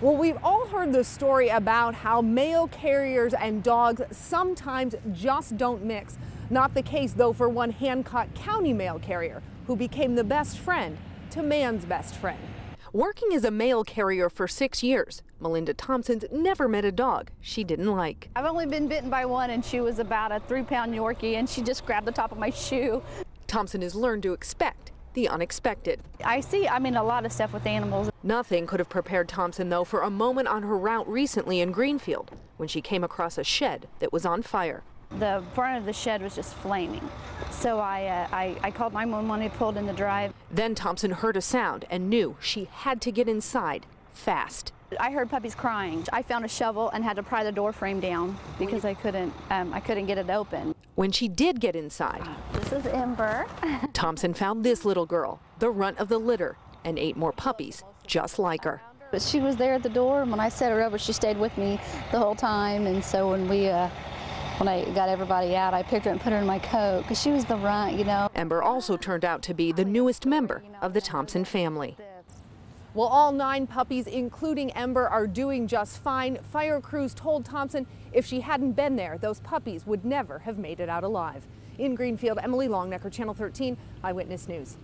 Well, we've all heard the story about how mail carriers and dogs sometimes just don't mix. Not the case, though, for one Hancock County mail carrier who became the best friend to man's best friend. Working as a mail carrier for 6 years, Melinda Thompson's never met a dog she didn't like. I've only been bitten by one, and she was about a 3-pound Yorkie, and she just grabbed the top of my shoe. Thompson has learned to expect the unexpected. I mean, a lot of stuff with animals. Nothing could have prepared Thompson, though, for a moment on her route recently in Greenfield when she came across a shed that was on fire. The front of the shed was just flaming, so I called 911 and pulled in the drive. Then Thompson heard a sound and knew she had to get inside fast. I heard puppies crying. I found a shovel and had to pry the door frame down because I couldn't get it open. When she did get inside, this is Ember. Thompson found this little girl, the runt of the litter, and 8 more puppies just like her. But she was there at the door, and when I set her over, she stayed with me the whole time. And so when I got everybody out, I picked her and put her in my coat because she was the runt, you know. Ember also turned out to be the newest member of the Thompson family. Well, all 9 puppies, including Ember, are doing just fine. Fire crews told Thompson if she hadn't been there, those puppies would never have made it out alive. In Greenfield, Emily Longnecker, Channel 13, Eyewitness News.